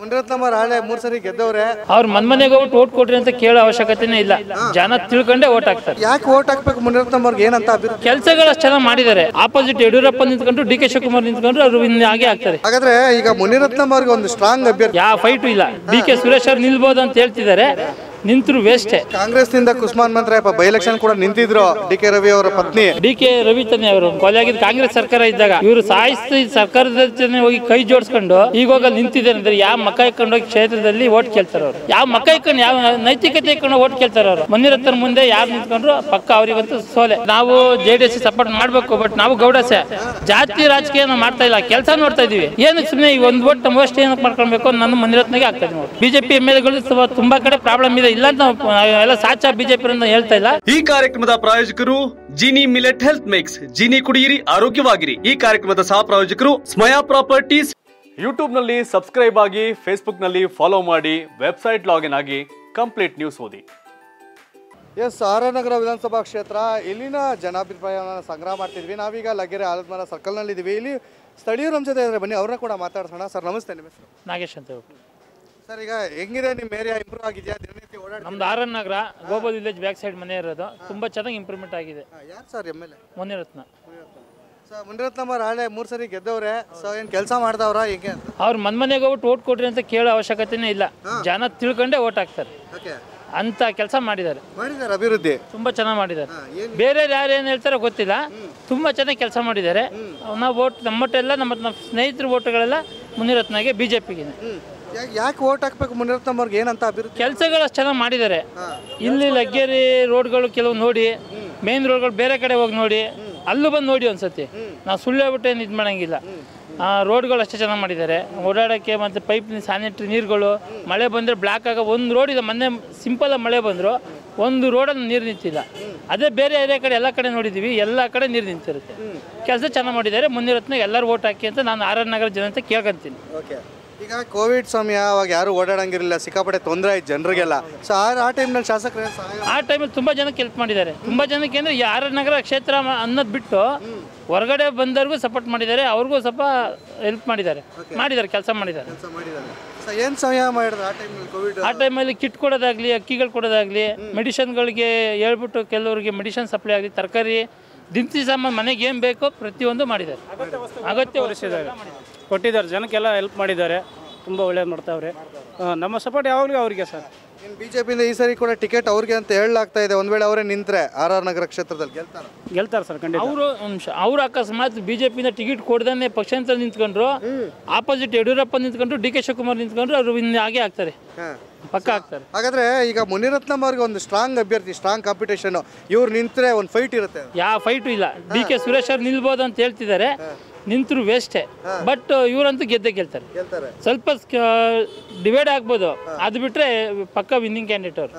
ಮುನಿರತ್ನಮ್ಮ ರಾಣೆ ಮೂರು ಸರಿ ಗೆದ್ದವರೇ ಅವರು ಮನ್ಮನೆಗೆ ಹೋಗಿ ವೋಟ್ ಕೊಡ್ರಿ ಅಂತ ಕೇಳೋ ಅವಶ್ಯಕತೆನೇ ಇಲ್ಲ. ಜನ ತಿಳ್ಕೊಂಡೆ ವೋಟ್ ಹಾಕ್ತಾರೆ. ಯಾಕೆ ವೋಟ್ ಹಾಕಬೇಕು ಮುನಿರತ್ನಮ್ಮ ಅವರಿಗೆ ಏನಂತ ಅಭಿಪ್ರಾಯ? ಕೆಲಸಗಳು ಅಷ್ಟು ಚೆನ್ನಾಗಿ ಮಾಡಿದ್ದಾರೆ. ಆಪೋಸಿಟ್ ಯಡಿಯೂರಪ್ಪ ನಿಂತ್ಕೊಂಡು ಡಿ.ಕೆ. ಶಿವಕುಮಾರ್ ನಿಂತ್ಕೊಂಡ್ರು ಅವರು ಇನ್ನು ಹಾಗೆ ಆಗ್ತಾರೆ. ಹಾಗಾದ್ರೆ ಈಗ ಮುನಿರತ್ನಮ್ಮ ಅವರಿಗೆ ಒಂದು ಸ್ಟ್ರಾಂಗ್ ಅಭ್ಯರ್ಥಿ ಯಾವ ಫೈಟ್ ಇಲ್ಲ. ಡಿ.ಕೆ. ಸುರೇಶ್ ಅವರು ನಿಲ್ಬಹುದು ಅಂತ ಹೇಳ್ತಿದ್ದಾರೆ. ನಿಂತರು ವೇಸ್ಟ್. ಕಾಂಗ್ರೆಸ್ ನಿಂದ ಕುಸ್ಮಾನ್ ಮಂತ್ರಪ್ಪ ಬೈ ಎಲೆಕ್ಷನ್ ಕೂಡ ನಿಂತಿದ್ರು. ಡಿ.ಕೆ. ರವಿ ಅವರ ಪತ್ನಿ ಡಿ.ಕೆ. ರವಿ ತಾನೆ ಅವರು ಕೊಲೆ ಆಗಿದ್ದು ಕಾಂಗ್ರೆಸ್ ಸರ್ಕಾರ ಇದ್ದಾಗ. ಇವರು ಸಾಯಿಸಿ ಸರ್ಕಾರದ ಜೊತೆ ಹೋಗಿ ಕೈ ಜೋಡಿಸ್ಕೊಂಡು ಈಗ ಹೋಗಿ ನಿಂತಿದ್ದಾರೆ ಅಂದ್ರೆ ಯಾವ ಮಕ್ಕ ಇಟ್ಕೊಂಡು ಹೋಗಿ ಕ್ಷೇತ್ರದಲ್ಲಿ ಓಟ್ ಕೇಳ್ತಾರೆ ಅವರು? ಯಾವ ಮಕ್ಕ ಇಟ್ಕೊಂಡು ಯಾವ ನೈತಿಕತೆ ಇಟ್ಕೊಂಡು ಓಟ್ ಕೇಳ್ತಾರೆ ಅವರು? ಮುನಿರತ್ನ ಮುಂದೆ ಯಾರು ನಿಂತ್ಕೊಂಡ್ರು ಪಕ್ಕ ಅವರಿಗಂತೂ ಸೋಲೆ. ನಾವು JDS ಸಪೋರ್ಟ್ ಮಾಡ್ಬೇಕು, ಬಟ್ ನಾವು ಗೌಡಸೆ ಜಾತಿ ರಾಜಕೀಯ ಮಾಡ್ತಾ ಇಲ್ಲ, ಕೆಲಸ ನೋಡ್ತಾ ಇದೀವಿ. ಏನಕ್ಕೆ ಸುಮ್ಮನೆ ಈ ಒಂದು ಓಟ್ ನಮ್ಮ ಅಷ್ಟೇ ಏನಕ್ಕೆ ಮಾಡ್ಕೊಳ್ಬೇಕು? ನನ್ನ ಮುನಿರತ್ನಗೆ ಆಗ್ತದೆ. BJP MLAಗಳು ತುಂಬಾ ಕಡೆ ಪ್ರಾಬ್ಲಮ್ ಇದೆ. ಈ ಕಾರ್ಯಕ್ರಮದ ಪ್ರಾಯೋಜಕರು Jini millet health mix. Jini ಕುಡಿಯಿರಿ, ಆರೋಗ್ಯವಾಗಿರಿ. ಈ ಕಾರ್ಯಕ್ರಮದ ಸಹ ಪ್ರಾಯೋಜಕರು ಸ್ಮಯಾ ಪ್ರಾಪರ್ಟೀಸ್. ಯೂಟ್ಯೂಬ್ ನಲ್ಲಿ ಸಬ್ಸ್ಕ್ರೈಬ್ ಆಗಿ, ಫೇಸ್ಬುಕ್ ನಲ್ಲಿ ಫಾಲೋ ಮಾಡಿ, ವೆಬ್ಸೈಟ್ ಲಾಗಿನ್ ಆಗಿ ಕಂಪ್ಲೀಟ್ ನ್ಯೂಸ್ ಓದಿ. ಎಸ್, RR ನಗರ ವಿಧಾನಸಭಾ ಕ್ಷೇತ್ರ ಇಲ್ಲಿನ ಜನಾಭಿಪ್ರಾಯವನ್ನು ಸಂಗ್ರಹ ಮಾಡ್ತಿದ್ವಿ. ನಾವೀಗ ಲಗ್ಗೆರೆ ಆಲದಮರ ಸರ್ಕಲ್ ನಲ್ಲಿ ಇದೀವಿ. ಇಲ್ಲಿ ಸ್ಥಳೀಯರು ನಮ್ಮ ಜೊತೆ ಇದ್ದಾರೆ, ಬನ್ನಿ ಅವ್ರನ್ನ ಕೂಡ ಮಾತಾಡ್ಸೋಣ. ಸರ್ ನಮಸ್ತೆ, ನಿಮ್ಮ ಹೆಸರು? ನಾಗೇಶ್ ಅಂತ. ಸರ್ ಈಗ ಹೆಂಗಿದೆ ನಿಮ್ಮ ಏರಿಯಾ? ಇಂಪ್ರೂವ್ ಆಗಿದೆಯಾ? ದಿನನಿತ್ಯ ಓಡಾಡಿ ನಮ್ದು RR Nagar global village back side ಮನೆ ಇರೋದು. ತುಂಬಾ ಚೆನ್ನಾಗಿ ಇಂಪ್ರೂವ್ಮೆಂಟ್ ಆಗಿದೆ. ಯಾರು ಸರ್ MLA? ಮುನಿರತ್ನ. ಸರ್ ಮುನಿರತ್ನಮ್ಮ ರಾಣೆ ಮೂರು ಸರಿ ಗೆದ್ದವ್ರೆ. ಸೊ ಏನು ಕೆಲಸ ಮಾಡ್ದವ್ರ? ಹೇಗೆ ಅವ್ರು ಮನ್ಮನೆಗೆ ಹೋಗಿ ಓಟ್ ಕೊಡ್ರಿ ಅಂತ ಕೇಳೋ ಅವಶ್ಯಕತೆನೇ ಇಲ್ಲ. ಜನ ತಿಳ್ಕೊಂಡೆ ಓಟ್ ಹಾಕ್ತಾರೆ ಅಂತ ಕೆಲಸ ಮಾಡಿದ್ದಾರೆ. ಅಭಿವೃದ್ಧಿ ತುಂಬಾ ಚೆನ್ನಾಗಿ ಮಾಡಿದ್ದಾರೆ. ಬೇರೆ ಯಾರು ಏನ್ ಹೇಳ್ತಾರೋ ಗೊತ್ತಿಲ್ಲ, ತುಂಬಾ ಚೆನ್ನಾಗಿ ಕೆಲಸ ಮಾಡಿದ್ದಾರೆ. ನಾವು ಓಟ್ ನಮ್ಮಟ್ಟೆಲ್ಲ ನಮ್ಮ ಸ್ನೇಹಿತರ ಓಟ್ಗಳೆಲ್ಲ ಮುನಿರತ್ನಗೆ, ಬಿಜೆಪಿಗೆ. ಯಾಕೆ ವೋಟ್ ಹಾಕಬೇಕು ಮುನಿರತ್ನ ಅವ್ರಿಗೆ ಏನಂತ ಅಭಿವೃದ್ಧಿ? ಕೆಲಸಗಳು ಅಷ್ಟು ಚೆನ್ನಾಗಿ ಮಾಡಿದ್ದಾರೆ. ಇಲ್ಲಿ ಲಗ್ಗೆರಿ ರೋಡ್ಗಳು ಕೆಲವು ನೋಡಿ, ಮೇನ್ ರೋಡ್ಗಳು ಬೇರೆ ಕಡೆ ಹೋಗಿ ನೋಡಿ, ಅಲ್ಲೂ ಬಂದು ನೋಡಿ ಒಂದ್ಸತಿ. ನಾವು ಸುಳ್ಳು ಹೇಳ್ಬಿಟ್ಟು ಏನು ಇದು ಮಾಡೋಂಗಿಲ್ಲ. ರೋಡ್ಗಳು ಅಷ್ಟೇ ಚೆನ್ನಾಗಿ ಮಾಡಿದ್ದಾರೆ ಓಡಾಡೋಕ್ಕೆ. ಮತ್ತು ಪೈಪ್ ಸ್ಯಾನಿಟರಿ ನೀರುಗಳು ಮಳೆ ಬಂದರೆ ಬ್ಲ್ಯಾಕ್ ಆಗ ಒಂದು ರೋಡ್ ಇದೆ. ಮೊನ್ನೆ ಸಿಂಪಲಾಗಿ ಮಳೆ ಬಂದರು ಒಂದು ರೋಡಲ್ಲಿ ನೀರು ನಿಂತಿಲ್ಲ. ಅದೇ ಬೇರೆ ಏರಿಯಾ ಕಡೆ ಎಲ್ಲ ಕಡೆ ನೋಡಿದ್ದೀವಿ, ಎಲ್ಲ ಕಡೆ ನೀರು ನಿಂತಿರುತ್ತೆ. ಕೆಲಸ ಚೆನ್ನಾಗಿ ಮಾಡಿದ್ದಾರೆ. ಮುನಿರತ್ನ ಎಲ್ಲರೂ ವೋಟ್ ಹಾಕಿ ಅಂತ ನಾನು RR ನಗರ ಜನತೆ ಕೇಳ್ಕೊಂತೀನಿ. ಈಗ ಕೋವಿಡ್ ಸಮಯ, ಅವಾಗ ಯಾರು ಓಡಾಡಂಗಿರಲಿಲ್ಲ, ಸಿಕ್ಕಾಪಟ್ಟೆ ತೊಂದರೆ ಆಯ್ತು ಜನರಿಗೆಲ್ಲ. ಸೊ ಆ ಟೈಮ್ನಲ್ಲಿ ಶಾಸಕರು ಆ ಟೈಮಲ್ಲಿ ತುಂಬ ಜನಕ್ಕೆ ಹೆಲ್ಪ್ ಮಾಡಿದ್ದಾರೆ. ತುಂಬ ಜನಕ್ಕೆ ಅಂದರೆ RR ನಗರ ಕ್ಷೇತ್ರ ಅನ್ನೋದು ಬಿಟ್ಟು ಹೊರಗಡೆ ಬಂದವ್ರಿಗೂ ಸಪೋರ್ಟ್ ಮಾಡಿದ್ದಾರೆ, ಅವ್ರಿಗೂ ಸ್ವಲ್ಪ ಹೆಲ್ಪ್ ಮಾಡಿದ್ದಾರೆ. ಕೆಲಸ ಮಾಡಿದ್ದಾರೆ. ಏನು ಸಹಾಯ ಮಾಡಿದ್ರು ಆ ಟೈಮಲ್ಲಿ? ಕೋವಿಡ್ ಆ ಟೈಮಲ್ಲಿ ಕಿಟ್ ಕೊಡೋದಾಗಲಿ, ಅಕ್ಕಿಗಳು ಕೊಡೋದಾಗಲಿ, ಮೆಡಿಷನ್ಗಳಿಗೆ ಹೇಳ್ಬಿಟ್ಟು ಕೆಲವರಿಗೆ ಮೆಡಿಷನ್ ಸಪ್ಲೈ ಆಗಲಿ, ತರಕಾರಿ ದಿನಸಿ ಸಾಮಾನು ಮನೆಗೆ ಏನು ಬೇಕೋ ಪ್ರತಿಯೊಂದು ಮಾಡಿದ್ದಾರೆ. ಅಗತ್ಯ ಒದಗಿಸಿದ್ದಾರೆ, ಕೊಟ್ಟಿದ್ದಾರೆ. ಜನಕ್ಕೆಲ್ಲ ಹೆಲ್ಪ್ ಮಾಡಿದ್ದಾರೆ. ತುಂಬ ಒಳ್ಳೇದು ಮಾಡ್ತಾವ್ರೆ. ನಮ್ಮ ಸಪೋರ್ಟ್ ಯಾವಾಗಲೂ ಅವರಿಗೆ ಸರ್. ಇನ್ನು BJಪಿಯಿಂದ ಈ ಸಾರಿ ಕೂಡ ಟಿಕೆಟ್ ಅವ್ರಿಗೆ ಅಂತ ಹೇಳಲಾಗ್ತಾ ಇದೆ. ಒಂದು ವೇಳೆ ಅವರೇ ನಿಂತರೆ RR ನಗರ ಕ್ಷೇತ್ರದಲ್ಲಿ ಗೆಲ್ತಾರೆ ಸರ್ ಖಂಡಿತ ಅವರು. ಅವರು ಅಕಸ್ಮಾತ್ BJಪಿಯಿಂದ ಟಿಕೆಟ್ ಕೊಡ್ದೇ ಪಕ್ಷಾಂತರ ನಿಂತ್ಕೊಂಡ್ರು, ಆಪೋಸಿಟ್ ಯಡಿಯೂರಪ್ಪ ನಿಂತ್ಕೊಂಡ್ರು, ಡಿ.ಕೆ. ಶಿವಕುಮಾರ್ ನಿಂತ್ಕೊಂಡ್ರು, ಅವರು ಇನ್ನು ಹಾಗೆ ಆಗ್ತಾರೆ, ಪಕ್ಕ ಆಗ್ತಾರೆ. ಹಾಗಾದ್ರೆ ಈಗ ಮುನಿರತ್ನಮ್ಮ ಅವ್ರಿಗೆ ಒಂದು ಸ್ಟ್ರಾಂಗ್ ಅಭ್ಯರ್ಥಿ, ಸ್ಟ್ರಾಂಗ್ ಕಾಂಪಿಟೇಷನ್. ಇವ್ರು ನಿಂತರೆ ಒಂದು ಫೈಟ್ ಇರುತ್ತೆ. ಯಾವ ಫೈಟು ಇಲ್ಲ. ಡಿ.ಕೆ. ಸುರೇಶ್ ಅವ್ರು ನಿಲ್ಬೋದು ಅಂತ ಹೇಳ್ತಿದ್ದಾರೆ. ನಿಂತರು ವೇಸ್ಟೇ. ಬಟ್ ಇವರಂತೂ ಗೆದ್ದೆ ಗೆಲ್ತಾರೆ. ಸ್ವಲ್ಪ ಡಿವೈಡ್ ಆಗ್ಬೋದು, ಅದು ಬಿಟ್ರೆ ಪಕ್ಕ ವಿನ್ನಿಂಗ್ ಕ್ಯಾಂಡಿಡೇಟ್ ಅವರು.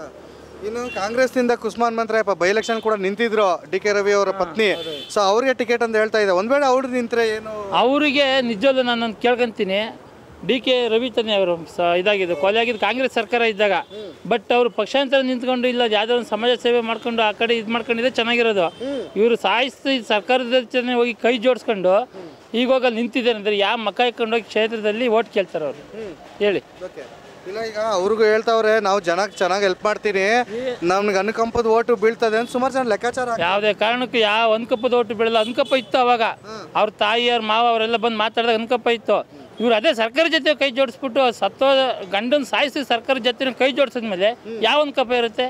ಇನ್ನು ಕಾಂಗ್ರೆಸ್ನಿಂದ ಕುಸ್ಮಾನ್ ಮಂತ್ರಪ್ಪ ಬೈ ಎಲೆಕ್ಷನ್ ಕೂಡ ನಿಂತಿದ್ರು. ಡಿ.ಕೆ. ರವಿ ಅವರ ಪತ್ನಿ. ಸೊ ಅವ್ರಿಗೆ ಟಿಕೆಟ್ ಅಂತ ಹೇಳ್ತಾ ಇದೆ. ಒಂದು ವೇಳೆ ಅವ್ರು ನಿಂತರೆ ಏನು? ಅವರಿಗೆ ನಿಜವಲ್ಲೂ ನಾನು ಕೇಳ್ಕೊಂತೀನಿ. ಡಿ.ಕೆ. ರವಿ ತಾನೆ ಅವರು ಇದಾಗಿದ್ದು ಕೊಲೆ ಆಗಿದ್ದು ಕಾಂಗ್ರೆಸ್ ಸರ್ಕಾರ ಇದ್ದಾಗ. ಬಟ್ ಅವರು ಪಕ್ಷಾಂತರ ನಿಂತ್ಕೊಂಡು ಇಲ್ಲ, ಯಾವುದೋ ಒಂದು ಸಮಾಜ ಸೇವೆ ಮಾಡ್ಕೊಂಡು ಆ ಕಡೆ ಇದು ಮಾಡ್ಕೊಂಡಿದ್ರೆ ಚೆನ್ನಾಗಿರೋದು. ಇವರು ಸಾಯಿಸಿ ಸರ್ಕಾರದ ಜೊತೆ ಹೋಗಿ ಕೈ ಜೋಡಿಸ್ಕೊಂಡು ಈಗ ಹೋಗಲ್ಲಿ ನಿಂತಿದ್ದಾರೆ ಅಂದರೆ ಯಾವ ಮಕ್ಕ ಇಟ್ಕೊಂಡು ಹೋಗಿ ಕ್ಷೇತ್ರದಲ್ಲಿ ಓಟ್ ಕೇಳ್ತಾರೆ ಅವರು? ಹೇಳಿ. ಇಲ್ಲ, ಈಗ ಅವ್ರಿಗೂ ಹೇಳ್ತಾವ್ರೆ ನಾವು ಜನಕ್ಕೆ ಚೆನ್ನಾಗಿ ಹೆಲ್ಪ್ ಮಾಡ್ತೀನಿ, ನಮ್ಗೆ ಅನುಕಂಪದ ಓಟು ಬೀಳ್ತದೆ ಅಂತ ಸುಮಾರು ಜನ ಲೆಕ್ಕಾಚಾರ. ಯಾವುದೇ ಕಾರಣಕ್ಕೂ ಯಾವ ಅನುಕಂಪದ ಓಟು ಬೀಳಲ್ಲ. ಅನುಕಂಪ ಇತ್ತು ಅವಾಗ, ಅವ್ರ ತಾಯಿ ಅವ್ರ ಮಾವ ಅವರೆಲ್ಲ ಬಂದು ಮಾತಾಡಿದಾಗ ಅನುಕಂಪ ಇತ್ತು. ಇವ್ರು ಅದೇ ಸರ್ಕಾರ ಜೊತೆ ಕೈ ಜೋಡಿಸ್ಬಿಟ್ಟು ಸತ್ತೋ ಗಂಡನ ಸಾಯಿಸಿ ಸರ್ಕಾರ ಜೊತೆ ಕೈ ಜೋಡಿಸಿದ್ಮೇಲೆ ಯಾವ ಒಂದು ಕಪ ಇರುತ್ತೆ?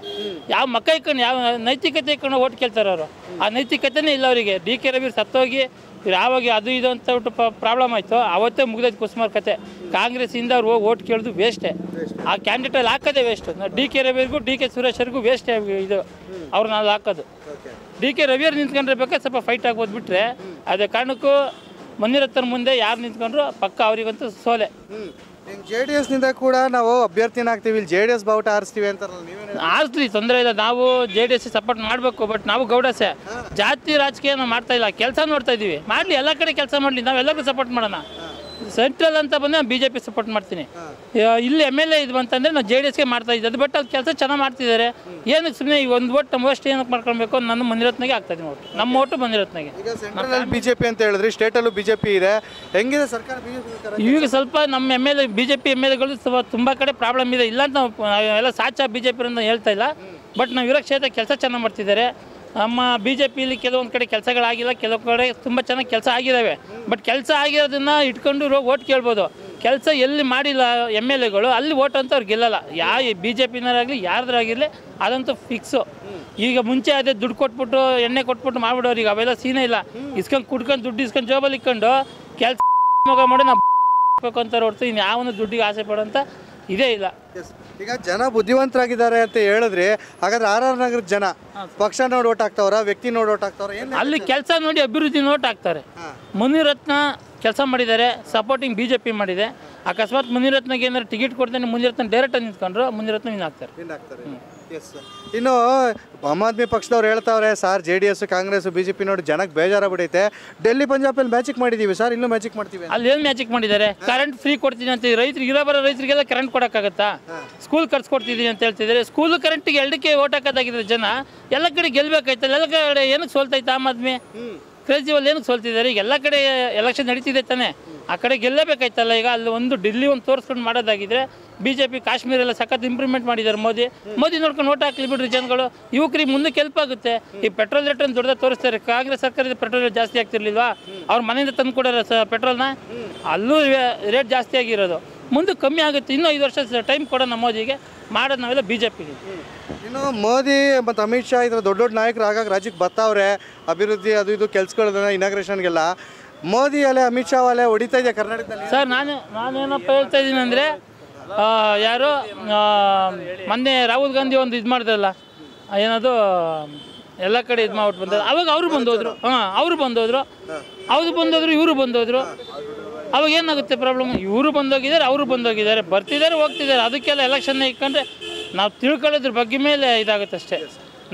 ಯಾವ ಮಕ್ಕ ಇಟ್ಕೊಂಡು ಯಾವ ನೈತಿಕತೆ ಇಟ್ಕೊಂಡು ಓಟ್ ಕೇಳ್ತಾರೆ ಅವರು? ಆ ನೈತಿಕತೆನೇ ಇಲ್ಲ ಅವರಿಗೆ. ಡಿ.ಕೆ. ರವಿ ಸತ್ತೋಗಿ ಇವ್ರು ಯಾವಾಗ ಅದು ಇದು ಅಂತ ಬಿಟ್ಟು ಪ್ರಾಬ್ಲಮ್ ಆಯಿತು, ಅವತ್ತೇ ಮುಗಿದೈತೆ ಕುಸ್ಮಾರ್ ಕತೆ. ಕಾಂಗ್ರೆಸ್ಸಿಂದ ಅವ್ರು ಹೋಗಿ ಓಟ್ ಕೇಳಿದ್ರು ವೇಸ್ಟೇ. ಆ ಕ್ಯಾಂಡಿಡೇಟಲ್ಲಿ ಹಾಕೋದೇ ವೇಸ್ಟ್. ಡಿ.ಕೆ. K D. ಸುರೇಶ್ವರಿಗೂ ವೇಸ್ಟೇ ಇದು ಅವ್ರನ್ನ ಹಾಕೋದು. ಡಿ.ಕೆ. ರವಿಯವ್ರು ನಿಂತ್ಕೊಂಡಿರ್ಬೇಕಾದ್ರೆ ಸ್ವಲ್ಪ ಫೈಟ್ ಆಗೋದು ಬಿಟ್ಟರೆ ಅದೇ ಕಾರಣಕ್ಕೂ ಮುನಿರತ್ನ ಮುಂದೆ ಯಾರು ನಿಂತ್ಕೊಂಡ್ರು ಪಕ್ಕ ಅವರಿಗಂತೂ ಸೋಲೆ. JDS ನಿಂದ ಕೂಡ ನಾವು ಅಭ್ಯರ್ಥಿನ ಹಾಕ್ತೀವಿ, ಇಲ್ಲಿ JDS ಬಾವುಟ ಆರಿಸ್ತೀವಿ ಅಂತಾರಲ್ಲ, ನೀವೇನು? ಆರಿಸ್ತೀವಿ, ತೊಂದರೆ ಇಲ್ಲ. ನಾವು JDS ಸಪೋರ್ಟ್ ಮಾಡಬೇಕು, ಬಟ್ ನಾವು ಗೌಡಸೆ ಜಾತಿ ರಾಜಕೀಯ ಮಾಡ್ತಾ ಇಲ್ಲ, ಕೆಲಸ ನೋಡ್ತಾ ಇದ್ದೀವಿ. ಮಾಡಲಿ, ಎಲ್ಲ ಕಡೆ ಕೆಲಸ ಮಾಡಲಿ, ನಾವೆಲ್ಲರಿಗೂ ಸಪೋರ್ಟ್ ಮಾಡೋಣ. ಸೆಂಟ್ರಲ್ ಅಂತ ಬಂದ್ರೆ ನಾನು ಬಿಜೆಪಿ ಸಪೋರ್ಟ್ ಮಾಡ್ತೀನಿ. ಇಲ್ಲಿ ಎಂಎಲ್ಎ ಇದು ಅಂತಂದ್ರೆ ನಾನು ಜೆಡಿಎಸ್ ಗೆ ಮಾಡ್ತಾ ಇದ್ದೆ, ಬಟ್ ಅಲ್ಲಿ ಕೆಲಸ ಚೆನ್ನಾಗಿ ಮಾಡ್ತಿದ್ದಾರೆ. ಏನಕ್ಕೆ ಸುಮ್ಮನೆ ಈ ಒಂದು ವೋಟ್ ನಮ್ಮ ಅಷ್ಟೇ ಏನಕ್ಕೆ ಮಾಡ್ಕೊಳ್ಬೇಕು? ನಾನು ಮುನಿರತ್ನಗೆ ಹಾಕ್ತಾ ಇದ್ದೀನಿ ವೋಟ್, ನಮ್ಮ ವೋಟ್ ಮುನಿರತ್ನಗೆ. ಈಗ ಸೆಂಟ್ರಲ್ ಅಲ್ಲಿ ಬಿಜೆಪಿ ಅಂತ ಹೇಳಿದ್ರೆ ಸ್ಟೇಟ್ ಅಲ್ಲೂ ಬಿಜೆಪಿ ಇದೆ, ಹೆಂಗಿದೆ ಸರ್ಕಾರ ಬಿಜೆಪಿ ಸರ್ಕಾರ? ಈಗ ಸ್ವಲ್ಪ ನಮ್ಮ ಎಂಎಲ್ಎ ಬಿಜೆಪಿ ಎಂಎಲ್ಎಗಳು ತುಂಬಾ ಕಡೆ ಪ್ರಾಬ್ಲಮ್ ಇದೆ, ಇಲ್ಲ ಅಂತ ಎಲ್ಲ ಸಾಚಾ ಬಿಜೆಪಿ ಅಂತ ಹೇಳ್ತಾ ಇಲ್ಲ, ಬಟ್ ನಾವು ಇರೋ ಕ್ಷೇತ್ರ ಕೆಲಸ ಚೆನ್ನಾಗಿ ಮಾಡ್ತಿದ್ದಾರೆ. ನಮ್ಮ ಬಿ ಜೆ ಪಿಲಿ ಕೆಲವೊಂದು ಕಡೆ ಕೆಲಸಗಳಾಗಿಲ್ಲ, ಕೆಲವು ಕಡೆ ತುಂಬ ಚೆನ್ನಾಗಿ ಕೆಲಸ ಆಗಿದ್ದಾವೆ, ಬಟ್ ಕೆಲಸ ಆಗಿರೋದನ್ನು ಇಟ್ಕೊಂಡು ಓಟ್ ಕೇಳ್ಬೋದು. ಕೆಲಸ ಎಲ್ಲಿ ಮಾಡಿಲ್ಲ ಎಮ್ ಎಲ್ ಎಗಳು ಅಲ್ಲಿ ಓಟ್ ಅಂತ ಅವ್ರು ಗೆಲ್ಲಲ್ಲ, ಯಾವ ಬಿ ಜೆ ಪಿನರಾಗಲಿ ಯಾರ್ದಾಗಿರಲಿ, ಅದಂತೂ ಫಿಕ್ಸು. ಈಗ ಮುಂಚೆ ಅದೇ ದುಡ್ಡು ಕೊಟ್ಬಿಟ್ಟು ಎಣ್ಣೆ ಕೊಟ್ಬಿಟ್ಟು ಮಾಡಿಬಿಡೋರು, ಈಗ ಅವೆಲ್ಲ ಸೀನೇ ಇಲ್ಲ. ಇಸ್ಕೊಂಡು ಕುಡ್ಕೊಂಡು ದುಡ್ಡು ಇಸ್ಕೊಂಡು ಜೋಬಲ್ಲಿ ಇಟ್ಕೊಂಡು ಕೆಲಸ ಮಗ ಮಾಡಿ ನಾವು ಅಂತಾರೆ ಹೊರತು ಇನ್ನು ಯಾವನು ದುಡ್ಡಿಗೆ ಆಸೆ ಪಡೋಂಥ ಇದೇ ಇಲ್ಲ. ಈಗ ಜನ ಬುದ್ಧಿವಂತರಾಗಿದ್ದಾರೆ ಅಂತ ಹೇಳಿದ್ರೆ, ಹಾಗಾದ್ರೆ ಆರ್ ಆರ್ ನಗರ ಜನ ಪಕ್ಷ ನೋಡಿ ಓಟ್ ಹಾಕ್ತಾವ್ರ, ವ್ಯಕ್ತಿ ನೋಡಿ ಓಟ್ ಹಾಕ್ತಾವ್ರ? ಅಲ್ಲಿ ಕೆಲಸ ನೋಡಿ ಅಭಿವೃದ್ಧಿ ನೋಡಿ ಹಾಕ್ತಾರೆ. ಮುನಿರತ್ನ ಕೆಲಸ ಮಾಡಿದ್ದಾರೆ, ಸಪೋರ್ಟಿಂಗ್ ಬಿಜೆಪಿ ಮಾಡಿದೆ. ಅಕಸ್ಮಾತ್ ಮುನಿರತ್ನಗೆ ಏನಾದ್ರು ಟಿಕೆಟ್ ಕೊಡ್ತಾನೆ, ಮುನಿರತ್ನ ಡೈರೆಕ್ಟ್ ನಿಂತ್ಕೊಂಡ್ರು ಮುನಿರತ್ನ ಇನ್ನು ಹಾಕ್ತಾರೆ. ಇನ್ನು ಆಮ್ ಆದ್ಮಿ ಪಕ್ಷದವ್ರು ಹೇಳ್ತಾವ್ರೆ, sir J D S Congress BJP ನೋಡಿ ಜನಕ್ಕೆ ಬೇಜಾರ ಬಿಡೈತೆ, ಡೆಲ್ಲಿ ಪಂಜಾಬ್ ಅಲ್ಲಿ ಮ್ಯಾಚಿಕ್ ಮಾಡಿದೀವಿ ಸರ್, ಇಲ್ಲೂ ಮ್ಯಾಚಿಕ್ ಮಾಡ್ತೀವಿ. ಅಲ್ಲಿ ಏನು ಮ್ಯಾಚಿಕ್ ಮಾಡಿದ್ದಾರೆ? ಕರೆಂಟ್ ಫ್ರೀ ಕೊಡ್ತೀನಿ ಅಂತ ರೈತರಿಗೆ, ಇರೋ ಬರೋ ರೈತರಿಗೆಲ್ಲ ಕರೆಂಟ್ ಕೊಡೋಕ್ಕಾಗತ್ತಾ? ಸ್ಕೂಲ್ ಖರ್ಚು ಕೊಡ್ತಿದ್ದೀನಿ ಅಂತ ಹೇಳ್ತಿದ್ದಾರೆ. ಸ್ಕೂಲ್ ಕರೆಂಟ್ಗೆ ಎರಡಕ್ಕೆ ಓಟ್ ಹಾಕೋದಾಗಿದ್ರೆ ಜನ ಎಲ್ಲ ಕಡೆ ಗೆಲ್ಬೇಕಾಯ್ತಲ್ಲ, ಎಲ್ಲ ಕಡೆ ಏನಕ್ಕೆ ಸೋಲ್ತೈತೆ ಆಮ್ ಆದ್ಮಿ? ಕೇಜ್ರಿವಾಲ್ ಏನಕ್ಕೆ ಸೋಲ್ತಿದ್ದಾರೆ? ಈಗ ಎಲ್ಲ ಕಡೆ ಎಲೆಕ್ಷನ್ ನಡೀತಿದೆ ತಾನೆ, ಆ ಕಡೆ ಗೆಲ್ಲಬೇಕಾಯ್ತಲ್ಲ. ಈಗ ಅಲ್ಲಿ ಒಂದು ಡೆಲ್ಲಿ ಒಂದು ತೋರಿಸ್ಕೊಂಡು ಮಾಡೋದಾಗಿದ್ರೆ ಬಿಜೆಪಿ ಕಾಶ್ಮೀರೆಲ್ಲ ಸಖತ್ ಇಂಪ್ರೂವ್ಮೆಂಟ್ ಮಾಡಿದ್ದಾರೆ. ಮೋದಿ ನೋಡ್ಕೊಂಡು ಓಟ್ ಹಾಕ್ಲಿ ಬಿಡ್ರಿ ಜನಗಳು, ಯುವಕರಿಗೆ ಮುಂದಕ್ಕೆ ಹೆಲ್ಪ್ ಆಗುತ್ತೆ. ಈ ಪೆಟ್ರೋಲ್ ರೇಟ್ ಒಂದು ದೊಡ್ಡದಾಗ ತೋರಿಸ್ತಾರೆ, ಕಾಂಗ್ರೆಸ್ ಸರ್ಕಾರದ ಪೆಟ್ರೋಲ್ ರೇಟ್ ಜಾಸ್ತಿ ಆಗ್ತಿರ್ಲಿಲ್ವಾ? ಅವ್ರ ಮನೆಯಿಂದ ತಂದು ಕೊಡೋರ ಪೆಟ್ರೋಲ್ನ, ಅಲ್ಲೂ ರೇಟ್ ಜಾಸ್ತಿ ಆಗಿರೋದು. ಮುಂದೆ ಕಮ್ಮಿ ಆಗುತ್ತೆ, ಇನ್ನೂ 5 ವರ್ಷ ಟೈಮ್ ಕೊಡೋಣ ಮೋದಿಗೆ, ಮಾಡೋದು ನಾವೆಲ್ಲ ಬಿಜೆಪಿಗೆ. ಇನ್ನು ಮೋದಿ ಮತ್ತು ಅಮಿತ್ ಶಾ ಇದರ ದೊಡ್ಡ ದೊಡ್ಡ ನಾಯಕರು ಆಗಾಗ ರಾಜ್ಯಕ್ಕೆ ಬರ್ತಾವ್ರೆ, ಅಭಿವೃದ್ಧಿ ಅದು ಇದು ಕೆಲಸಗಳನ್ನ ಇನಾಗ್ರೇಷನ್ಗೆಲ್ಲ. ಮೋದಿ ಅಲೆ ಅಮಿತ್ ಶಾ ಅಲೆ ಹೊಡಿತಾ ಇದೆಯಾ ಕರ್ನಾಟಕದಲ್ಲಿ? ಸರ್ ನಾನೇನಪ್ಪ ಹೇಳ್ತಾ ಇದ್ದೀನಿ ಅಂದರೆ, ಯಾರು ಮೊನ್ನೆ ರಾಹುಲ್ ಗಾಂಧಿ ಒಂದು ಇದು ಮಾಡಿದ್ರಲ್ಲ, ಏನದು ಎಲ್ಲ ಕಡೆ ಇದು ಮಾಡ್ಬಿಟ್ಟು ಬಂದರು, ಅವಾಗ ಅವರು ಬಂದೋದ್ರು. ಇವರು ಬಂದೋದ್ರು, ಅವಾಗ ಏನಾಗುತ್ತೆ ಪ್ರಾಬ್ಲಮ್? ಇವರು ಬಂದೋಗಿದ್ದಾರೆ, ಅವರು ಬಂದೋಗಿದ್ದಾರೆ, ಬರ್ತಿದ್ದಾರೆ ಹೋಗ್ತಿದ್ದಾರೆ. ಅದಕ್ಕೆಲ್ಲ ಎಲೆಕ್ಷನ್ನ ಇಟ್ಕೊಂಡ್ರೆ ನಾವು ತಿಳ್ಕೊಳ್ಳೋದ್ರ ಬಗ್ಗೆ ಮೇಲೆ ಇದಾಗುತ್ತೆ ಅಷ್ಟೇ.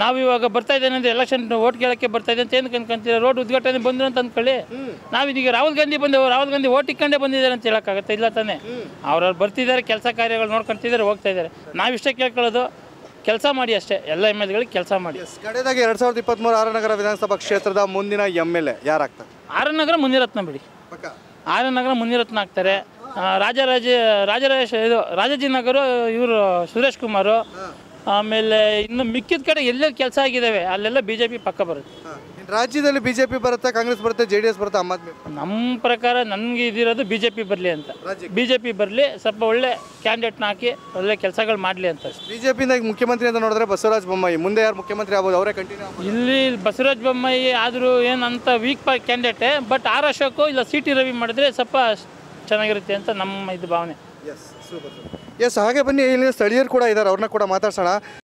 ನಾವು ಇವಾಗ ಬರ್ತಾ ಇದ್ದೇನೆ ಅಂದರೆ ಎಲೆಕ್ಷನ್ ಓಟ್ ಕೇಳೋಕ್ಕೆ ಬರ್ತಾ ಇದೆ ಅಂತ ಏನು ಕಂಡ್ಕೊಂತೀರ? ರೋಡ್ ಉದ್ಘಾಟನೆ ಬಂದರು ಅಂತ ಅಂದ್ಕೊಳ್ಳಿ, ನಾವಿದೀಗ ರಾಹುಲ್ ಗಾಂಧಿ ಬಂದೆವು, ರಾಹುಲ್ ಗಾಂಧಿ ಓಟ್ ಇಟ್ಕೊಂಡೇ ಬಂದಿದ್ದಾರೆ ಅಂತ ಹೇಳೋಕ್ಕಾಗತ್ತೆ? ಇಲ್ಲ ತಾನೆ. ಅವ್ರವ್ರು ಬರ್ತಿದ್ದಾರೆ, ಕೆಲಸ ಕಾರ್ಯಗಳು ನೋಡ್ಕೊತಿದ್ದಾರೆ, ಹೋಗ್ತಾ ಇದ್ದಾರೆ. ನಾವಿಷ್ಟೇ ಕೇಳ್ಕೊಳ್ಳೋದು, ಕೆಲಸ ಮಾಡಿ ಅಷ್ಟೇ. ಎಲ್ಲ ಎಮ್ ಎಲ್ ಎಗಳಿಗೆ ಕೆಲಸ ಮಾಡಿ. ಕಡೆಯದಾಗಿ 2023 ಆರ್ ನಗರ ವಿಧಾನಸಭಾ ಕ್ಷೇತ್ರದ ಮುಂದಿನ ಎಮ್ ಎಲ್ ಎ ಯಾರಾಗ್ತಾರೆ? ಆರ್ ನಗರ ಮುನಿರತ್ನ ಬಿಡಿ, ಆರ್ ನಗರ ಮುನಿರತ್ನ ಆಗ್ತಾರೆ. ರಾಜಾಜಿನಗರ ಇವರು ಸುರೇಶ್ ಕುಮಾರು, ಆಮೇಲೆ ಇನ್ನು ಮಿಕ್ಕಿದ ಕಡೆ ಎಲ್ಲೆಲ್ಲಿ ಕೆಲಸ ಆಗಿದ್ದಾವೆ ಅಲ್ಲೆಲ್ಲ ಬಿಜೆಪಿ ಪಕ್ಕ ಬರುತ್ತೆ. ರಾಜ್ಯದಲ್ಲಿ ಬಿಜೆಪಿ ಬರುತ್ತೆ, ಕಾಂಗ್ರೆಸ್ ಬರುತ್ತೆ, ಜೆಡಿಎಸ್ ಬರುತ್ತೆ, ಆಮ್ ಆದ್ಮಿ? ನಮ್ಮ ಪ್ರಕಾರ ನನಗೆ ಇದಿರೋದು ಬಿಜೆಪಿ ಬರಲಿ ಅಂತ. ಬಿಜೆಪಿ ಬರಲಿ, ಸ್ವಲ್ಪ ಒಳ್ಳೆ ಕ್ಯಾಂಡಿಡೇಟ್ನ ಹಾಕಿ ಒಳ್ಳೆ ಕೆಲಸಗಳು ಮಾಡಲಿ ಅಂತ. ಬಿಜೆಪಿಯಿಂದ ಮುಖ್ಯಮಂತ್ರಿ ಅಂತ ನೋಡಿದ್ರೆ ಬಸವರಾಜ ಬೊಮ್ಮಾಯಿ, ಮುಂದೆ ಯಾರು ಮುಖ್ಯಮಂತ್ರಿ ಆಗ್ಬೋದು? ಅವರೇ ಕಂಟಿನ್ಯೂ. ಇಲ್ಲಿ ಬಸವರಾಜ ಬೊಮ್ಮಾಯಿ ಆದರೂ ಏನಂತ ವೀಕ್ ಕ್ಯಾಂಡಿಡೇಟೇ, ಬಟ್ ಆರ್ ಅಶೋಕು ಇಲ್ಲ CT ರವಿ ಮಾಡಿದ್ರೆ ಸ್ವಲ್ಪ ಚೆನ್ನಾಗಿರುತ್ತೆ ಅಂತ ನಮ್ಮ ಇದು ಭಾವನೆ. ಎಸ್, ಹಾಗೆ ಬನ್ನಿ, ಇಲ್ಲಿ ಸ್ಥಳೀಯರು ಕೂಡ ಇದ್ದಾರೆ, ಅವ್ರನ್ನ ಕೂಡ ಮಾತಾಡ್ಸೋಣ.